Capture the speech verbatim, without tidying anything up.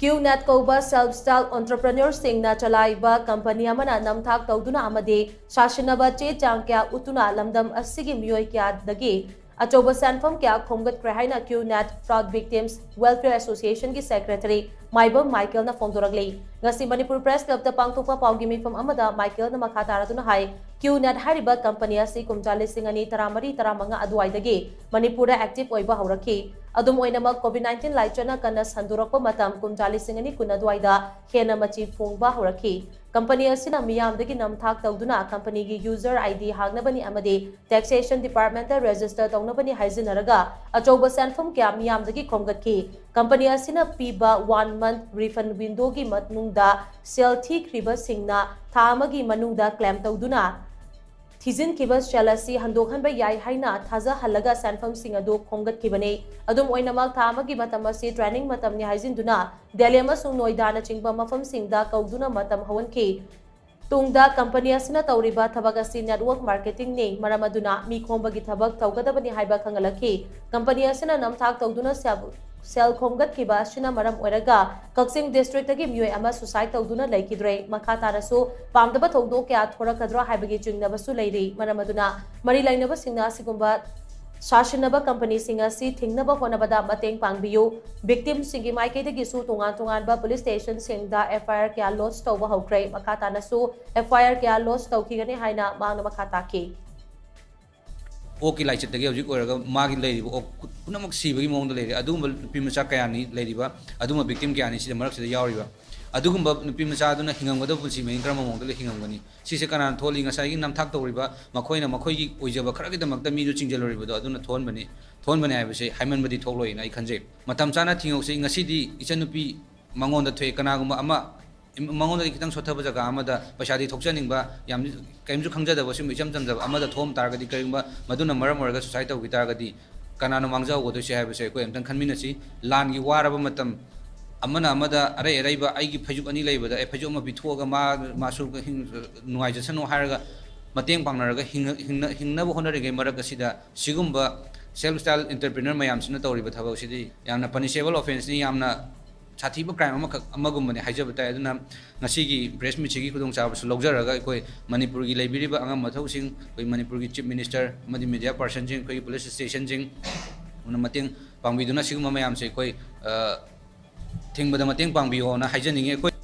QNet Koba self-styled entrepreneur Singna Chalaiba company amana NAMTHAK Tauduna amade Sashinaba Che Chang Kya Utuna Lamdam Asigi Miyoi Kya Dagi Achoba Shenpham Kya KHOMGATKHRE Na QNet Fraud Victims Welfare Association ki Secretary MAIBAM Michael na Fongdorokli ngasi Manipur Press Club ta pangthokpa paugimifam amada Michael na makha taraduna hai QNet hariba company asi kumjalising ani taramari taramanga aduaidagi Manipur da active oiba haurakhi adum oinamak COVID nineteen laichana kana sandurapa matam kumjalising ani kunaduaida hena machi phongba haurakhi company asi na miyamdagi NAMTHAK Tauduna company gi user id hagnabani amade taxation department da register taunabani haizinaraga achoba Shenpham kya miyamdagi khomgatki company asi na piba one month refund window gi matnungda sel thikhriba singna थामगी मनुदा claim तौदुना थिजिन किबस चलासी हंदोखनबा याई हाइना थाजा हलगा Shenpham सिंह अदो खोंगटखिबने अदुम ओइनामक थामगी मतमसी ट्रेनिंग मतमनि हाइजिनदुना देलेमसु नोइदाना चिंगबा मफम सिंगदा कौदुना मतम हवनखि तुंगदा कंपनी असना तौरिबा थबक असि नेटवर्क मार्केटिंग ने मरमदुना मिखोंबगी थबक तौगदबनि हाइबा खंगलखि कंपनी असना NAMTHAK Tauduna स्याबु सेल खोंगटखिबा सिना मरम ओइरगा कक्सिंग डिस्ट्रिक्ट तगि म्युय अमा सुसाइड तौदुना लैखिद्रे मखा तारसु पामदबा थौदो क्या थोरखद्रा हाइबगि चिंगनबसु लैरि मरमदुना मरि लैनबा सिंगना सिगुंबा शासनबा कंपनी सिंगा सि थिंगनबा होनबदा मतेंग पांगबियो विक्टिम सिंगि माइकेदगि सु तोंगा तोंगानबा पुलिस स्टेशन सिंगदा एफआईआर क्या लॉन्च तौबा हौख्रे मखा तारसु एफआईआर क्या लॉन्च तौखिगने हाइना मांगना मखा ताकि ओके लाइचतगे हजिक ओरगा मागि लैरिबो पुनमक सिबगि मोंद लैरि अदुम नुपि मचा कयानि लैरिबा अदुम विक्टिम कयानि सिद मरक सिद यावरिबा अदुगुम नुपि मचा अदुना हिंगमगद पुलसि मेन क्रम मोंद ल हिंगमगनि सिसे कनान थोलि ngसाइगि NAMTHAK तौरिबा मखोइना मखोइगि ओइजबा खरगि दमकत मिजु चिंजलोरिबदो अदुना थोन बने थोन बने आइबसे हाइमन बदि थोलोइना इ खंजे मतम चाना थिंगौसे ngसिदि इचन नुपि मंगोंद थोय कनागुम अमा मंगोंद खितंग सोथब जगा अमादा पैसादि थोकजनिंगबा याम कैमजु खंगजादबो सिम इचम जमजब अमादा थोम तारगदि करिंगबा मदुना मरम ओरगा सोसाइटी तौगि तारगदि कनानो मांगजागदोइसे हाइबसे कोइ एमतन खनमिनसि लानगि वारब मतम अमना अमदा अरे अरेबा आइगि फैजुब अनि लैबदा ए फैजुब म बिथोगा मा मासु नुआइजसन हायरगा मतेंग पांगनरगा हिंग हिंगनबो होनरेगे मरगसिदा सिगुमबा सेल्फ स्टाइल एंटरप्रेन्योर मयामसिना तौरिबा थाबसिदि यामना पनिशेबल ऑफेंस नि यामना साथीबो क्राइम अमगुमने हाइजबताय अदुना ngasiगी प्रेस मिचिगी खुदों चाबसु लौजरगा कोइ मणिपुरगी लैबिरिबा अंगम मथौसिंग कोइ मणिपुरगी चीफ मिनिस्टर मदि मीडिया पर्सन जिंग कोइ पुलिस स्टेशन जिंग उन मतेंग पांगबिदुना सिगुम मयामसे कोइ थिंगबदा मतेंग पांगबियोना हाइजनिंगे कोइ